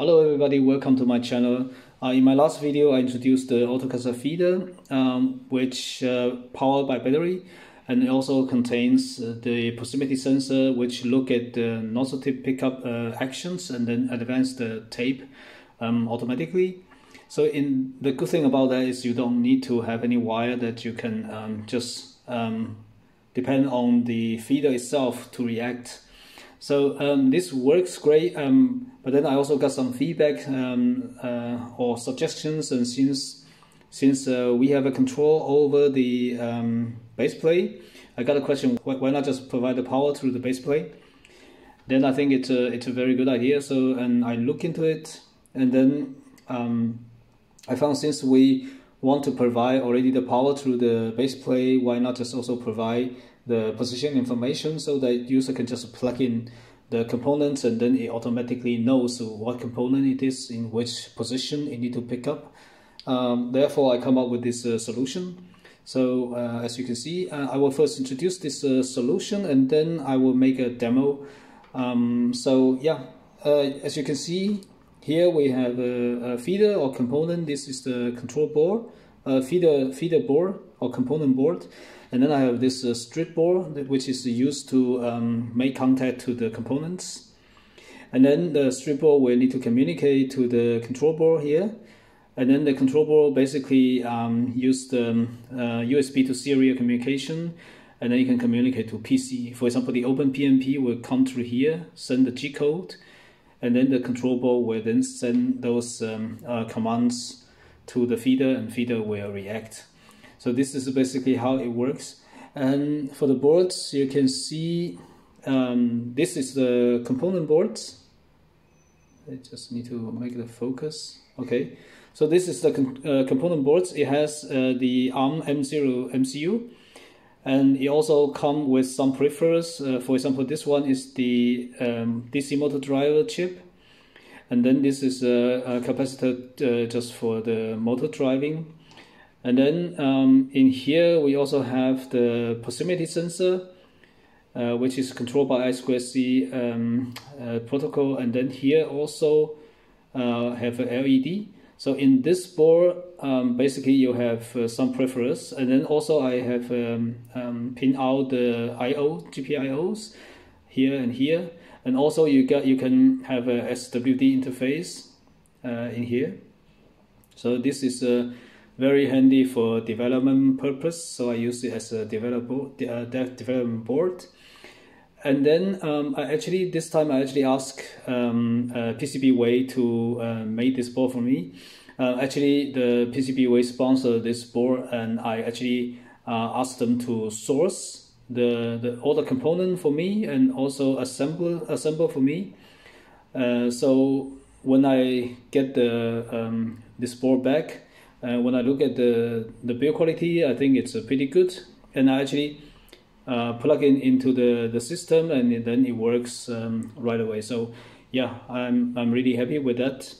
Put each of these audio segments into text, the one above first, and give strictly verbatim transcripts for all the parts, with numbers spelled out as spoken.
Hello everybody, welcome to my channel. Uh, in my last video I introduced the autocaster feeder um, which uh, powered by battery, and it also contains the proximity sensor which look at the nozzle tip pickup uh, actions and then advance the tape um, automatically. So in the good thing about that is you don't need to have any wire, that you can um, just um, depend on the feeder itself to react. So um, this works great, um, but then I also got some feedback um, uh, or suggestions, and since since uh, we have a control over the um, base plate, I got a question: why not just provide the power through the base plate? Then I think it's a, it's a very good idea. So and I look into it, and then um, I found since we want to provide already the power through the base plate, why not just also provide the position information so that user can just plug in the components and then it automatically knows what component it is in which position it need to pick up. Um, therefore, I come up with this uh, solution. So uh, as you can see, uh, I will first introduce this uh, solution and then I will make a demo. Um, so yeah, uh, as you can see here, we have a, a feeder or component. This is the control board, uh, feeder feeder board or component board. And then I have this uh, strip board, which is used to um, make contact to the components. And then the strip board will need to communicate to the control board here. And then the control board basically um, use the um, uh, U S B to serial communication. And then you can communicate to P C. For example, the OpenPnP will come through here, send the G code. And then the control board will then send those um, uh, commands to the feeder, and feeder will react. So this is basically how it works. And for the boards, you can see um, this is the component boards. I just need to make the focus. Okay, so this is the uh, component boards. It has uh, the ARM M zero M C U, and it also comes with some peripherals. Uh, for example, this one is the um, D C motor driver chip, and then this is a, a capacitor uh, just for the motor driving. And then um, in here we also have the proximity sensor, uh, which is controlled by I two C um, uh, protocol. And then here also uh, have a L E D. So in this board, um, basically you have uh, some peripherals, and then also I have um, um, pinned out the I O G P I Os here and here, and also you got you can have a S W D interface uh, in here. So this is a uh, very handy for development purpose, so I use it as a developer, uh, dev development board. And then um, I actually, this time I actually asked um, uh, PCBWay to uh, make this board for me. Uh, actually, the PCBWay sponsored this board, and I actually uh, asked them to source the, the all the component for me and also assemble assemble for me. Uh, so when I get the um, this board back, Uh, when I look at the, the build quality, I think it's uh, pretty good. And I actually uh, plug in into the, the system, and it, then it works um, right away. So yeah, I'm, I'm really happy with that.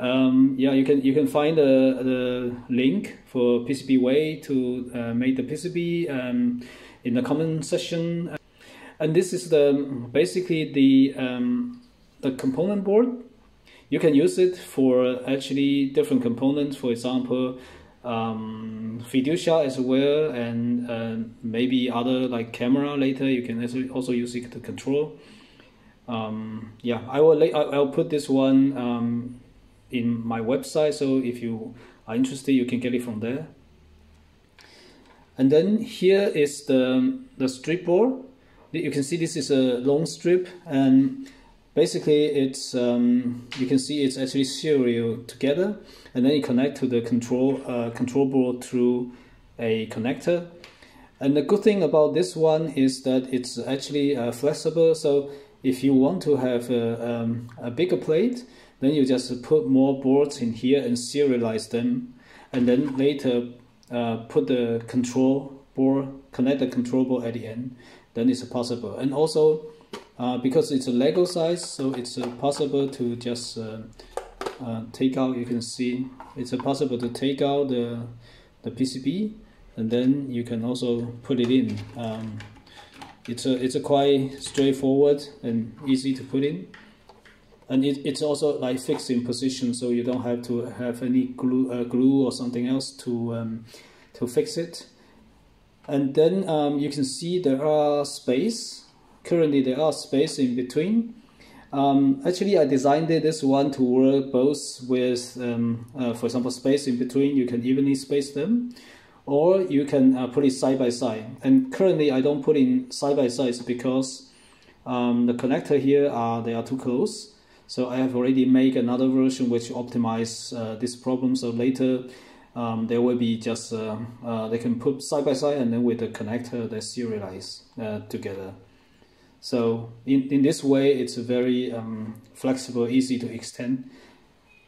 Um, yeah, you can you can find the, the link for PCBWay to uh, make the P C B um, in the comment section. And this is the basically the, um, the component board. You can use it for actually different components, for example, um, fiducia as well, and uh, maybe other like camera later. You can also use it to control. Um, yeah, I will. I'll put this one um, in my website, so if you are interested, you can get it from there. And then here is the the strip board. You can see this is a long strip, and basically, it's um, you can see it's actually serial together, and then you connect to the control uh, control board through a connector. And the good thing about this one is that it's actually uh, flexible. So if you want to have a, um, a bigger plate, then you just put more boards in here and serialize them, and then later uh, put the control board, connect the control board at the end. Then it's possible, and also. Uh, because it's a Lego size, so it's uh, possible to just uh, uh, take out. You can see it's uh, possible to take out the the P C B, and then you can also put it in. Um, it's a it's a quite straightforward and easy to put in. and it, it's also like fixed in position, so you don't have to have any glue, uh, glue or something else to um, to fix it. And then um, you can see there are space. Currently, there are space in between. Um, actually, I designed this one to work both with, um, uh, for example, space in between. You can evenly space them, or you can uh, put it side by side. And currently, I don't put in side by sides because um, the connector here are they are too close. So I have already made another version which optimizes uh, this problem. So later. Um, there will be just uh, uh, they can put side by side, and then with the connector they serialize uh, together. So in, in this way it's very um, flexible, easy to extend.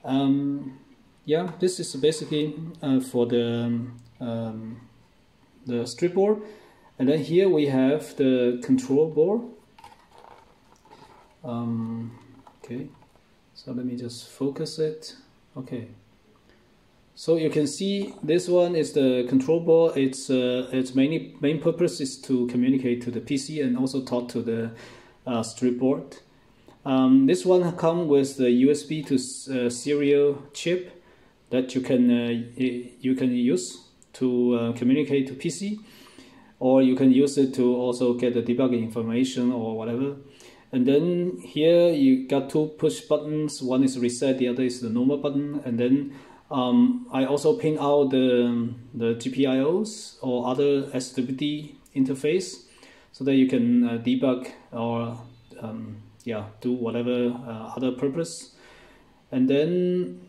Um, yeah, this is basically uh, for the um, the strip board, and then here we have the control board. Um, okay, so let me just focus it. Okay. So you can see this one is the control board. It's uh, its main main purpose is to communicate to the P C and also talk to the uh, strip board. Um, this one comes with the U S B to uh, serial chip that you can uh, you can use to uh, communicate to P C, or you can use it to also get the debugging information or whatever. And then here you got two push buttons. One is reset, the other is the normal button, and then. Um, I also pin out the, the G P I Os or other S W D interface so that you can uh, debug or um, yeah, do whatever uh, other purpose. And then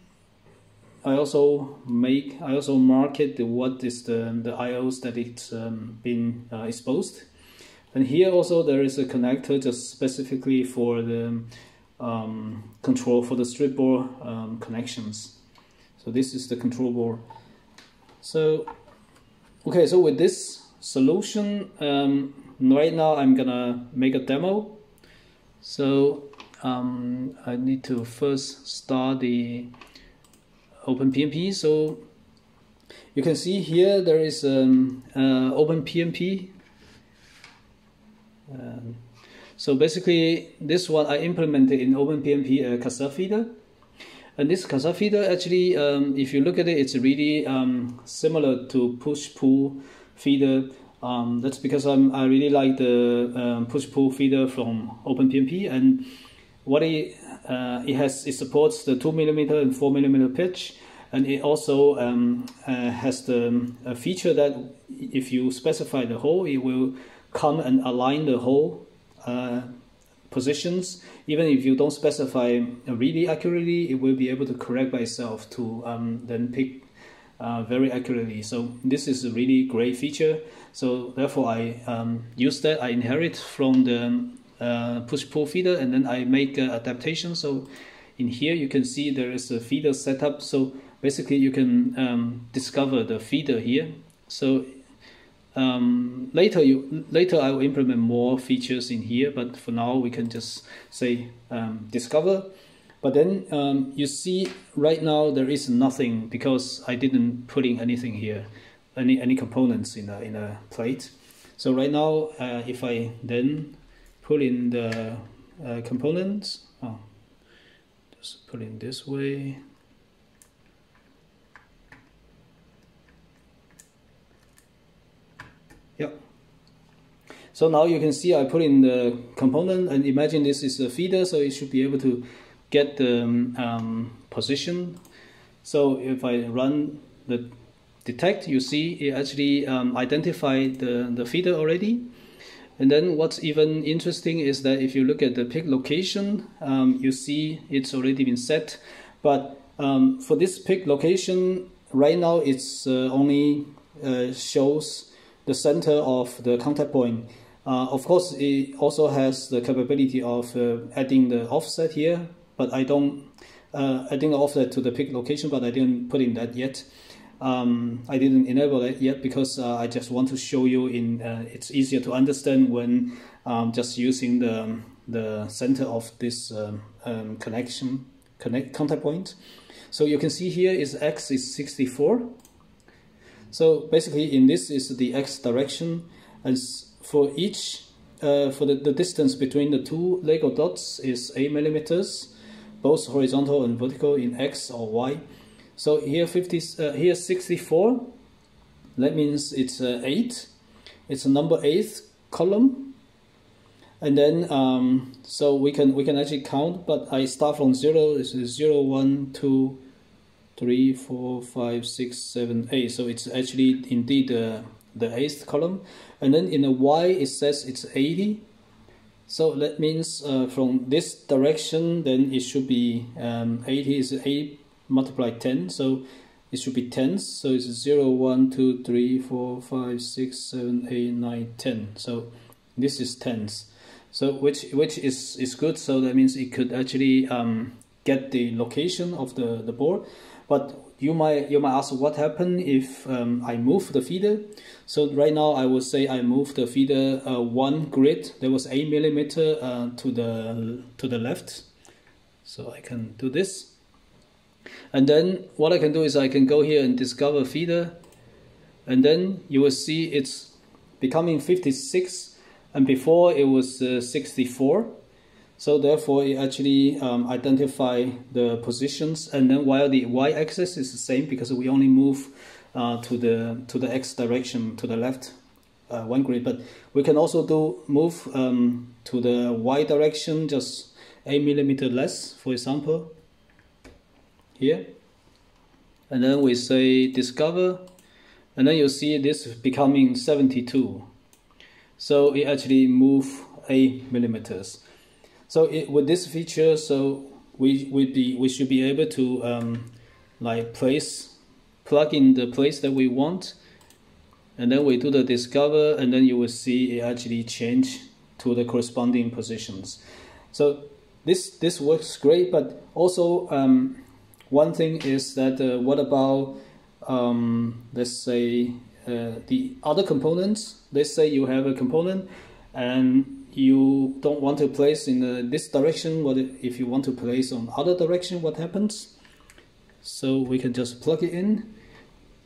I also make I also mark it the, what is the, the I Os that it's um, been uh, exposed. And here also there is a connector just specifically for the um, control for the strip board um, connections. So this is the control board. So, okay, so with this solution, um, right now I'm gonna make a demo. So um, I need to first start the OpenPnP. So you can see here there is um, uh, OpenPnP. Um, so basically, this one I implemented in OpenPnP uh, cassette feeder. And this cassette feeder actually, um, if you look at it, it's really um, similar to push-pull feeder. Um, that's because I'm, I really like the um, push-pull feeder from OpenPnP, and what it uh, it has, it supports the two millimeter and four millimeter pitch, and it also um, uh, has the a feature that if you specify the hole, it will come and align the hole. Uh, positions, even if you don't specify really accurately, it will be able to correct by itself to um, then pick uh, very accurately. So this is a really great feature. So therefore I um, use that, I inherit from the uh, push-pull feeder, and then I make uh, adaptation. So in here you can see there is a feeder setup. So basically you can um, discover the feeder here. So Um, later, you later I will implement more features in here, but for now we can just say um, discover. But then um, you see right now there is nothing because I didn't put in anything here, any any components in a in a plate. So right now, uh, if I then put in the uh, components, oh, just put in this way. Yeah. So now you can see I put in the component, and imagine this is a feeder, so it should be able to get the um, position. So if I run the detect, you see it actually um, identified the, the feeder already. And then what's even interesting is that if you look at the pick location, um, you see it's already been set. But um, for this pick location, right now it's uh, only uh, shows the center of the contact point. Uh, of course, it also has the capability of uh, adding the offset here, but I don't uh, adding the offset to the pick location, but I didn't put in that yet. Um, I didn't enable it yet because uh, I just want to show you in uh, it's easier to understand when um, just using the the center of this um, um, connection connect contact point. So you can see here is X is sixty-four. So basically, in this is the x direction, and for each, uh, for the, the distance between the two Lego dots is eight millimeters, both horizontal and vertical in X or Y. So here fifty, uh, here sixty-four, that means it's uh, eight, it's a number eighth column. And then um, so we can we can actually count, but I start from zero. This is zero, one, two, three, four, five, six, seven, eight. So it's actually indeed uh, the eighth column. And then in the Y it says it's eighty. So that means uh, from this direction, then it should be um, eighty is eight multiplied ten. So it should be tens. So it's zero, one, two, three, four, five, six, seven, eight, nine, ten. So this is tens. So which which is is good. So that means it could actually um, get the location of the the board. But you might you might ask what happened if um, I move the feeder. So right now I will say I move the feeder uh, one grid. There was eight millimeter uh, to the to the left. So I can do this. And then what I can do is I can go here and discover feeder, and then you will see it's becoming fifty-six. And before it was uh, sixty-four, so therefore it actually um, identify the positions. And then while the y-axis is the same, because we only move uh, to the to the x direction, to the left uh, one grid, but we can also do move um, to the y direction just eight millimeter less, for example, here. And then we say discover, and then you see this becoming seventy-two. So it actually moves eight millimeters. So it, with this feature, so we we be we should be able to um, like place, plug in the place that we want, and then we do the discover, and then you will see it actually change to the corresponding positions. So this this works great, but also um, one thing is that uh, what about um, let's say. Uh, the other components. Let's say you have a component and you don't want to place in uh, this direction. What if you want to place on other direction, what happens? So we can just plug it in,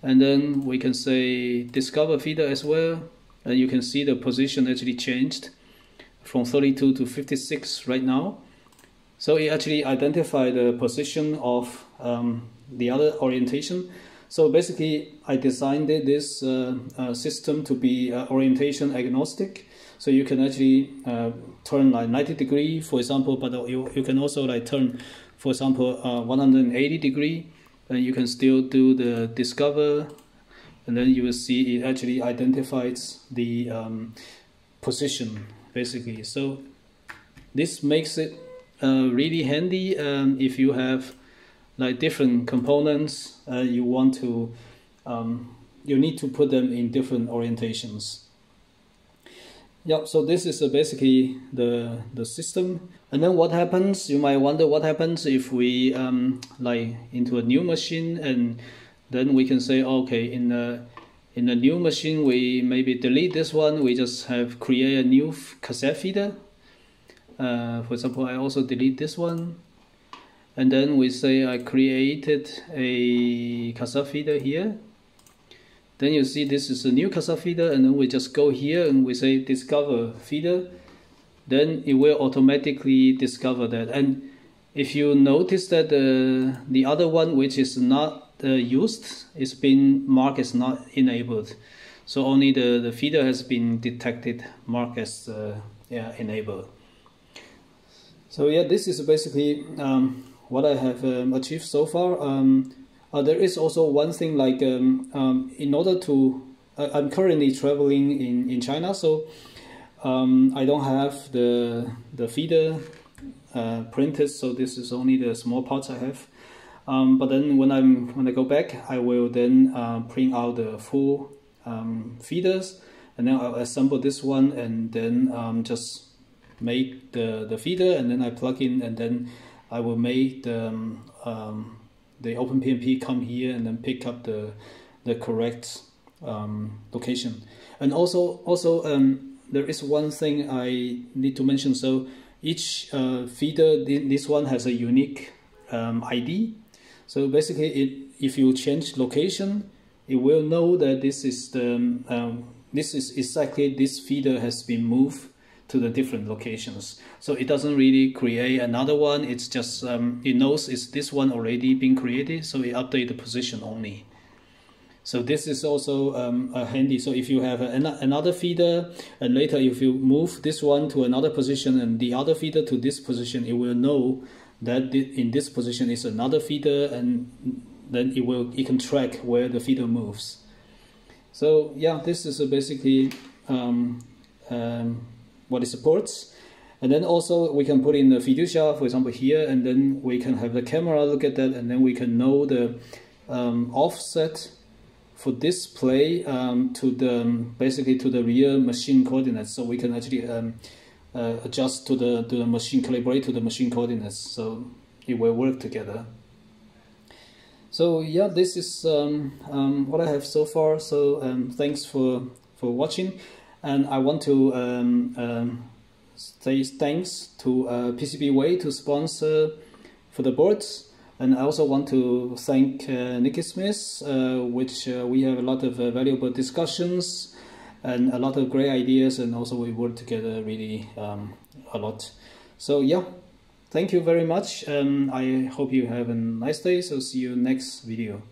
and then we can say discover feeder as well, and you can see the position actually changed from thirty-two to fifty-six right now. So it actually identified the position of um, the other orientation. So basically, I designed this uh, uh, system to be uh, orientation agnostic. So you can actually uh, turn like ninety degree, for example, but you, you can also like turn, for example, uh, one hundred eighty degree, and you can still do the discover, and then you will see it actually identifies the um, position, basically. So this makes it uh, really handy um, if you have like different components, uh, you want to, um, you need to put them in different orientations. Yeah, so this is uh, basically the the system. And then what happens? You might wonder what happens if we um, like into a new machine, and then we can say, okay, in the in the new machine, we maybe delete this one. We just have create a new cassette feeder. Uh, for example, I also delete this one. And then we say I created a cassette feeder here. Then you see this is a new cassette feeder, and then we just go here and we say discover feeder. Then it will automatically discover that. And if you notice that uh, the other one, which is not uh, used, is been marked as not enabled. So only the, the feeder has been detected, marked as uh, yeah, enabled. So yeah, this is basically um, what I have um, achieved so far. Um, uh, there is also one thing, like um, um, in order to, uh, I'm currently traveling in, in China, so um, I don't have the, the feeder uh, printed, so this is only the small parts I have. Um, but then when, I'm, when I go back, I will then uh, print out the full um, feeders, and then I'll assemble this one, and then um, just make the, the feeder, and then I plug in, and then I will make the, um, the OpenPnP come here and then pick up the, the correct um, location. And also, also um, there is one thing I need to mention. So each uh, feeder, this one has a unique um, I D. So basically, it, if you change location, it will know that this is the um, this is exactly this feeder has been moved to the different locations. So it doesn't really create another one. It's just um, it knows it's this one already been created, so it updates the position only. So this is also um, uh, handy. So if you have an, another feeder, and later if you move this one to another position and the other feeder to this position, it will know that in this position is another feeder, and then it will it can track where the feeder moves. So yeah, this is basically um, um, what it supports. And then also we can put in the fiducia, for example, here, and then we can have the camera look at that, and then we can know the um, offset for display um, to the basically to the real machine coordinates, so we can actually um, uh, adjust to the to the machine, calibrate to the machine coordinates, so it will work together. So yeah, this is um, um, what I have so far. So um, thanks for for watching, and I want to um, um, say thanks to uh, PCBWay to sponsor for the boards. And I also want to thank uh, Nicky Smith, uh, which uh, we have a lot of uh, valuable discussions and a lot of great ideas, and also we work together really um, a lot. So yeah, thank you very much, and I hope you have a nice day. So see you next video.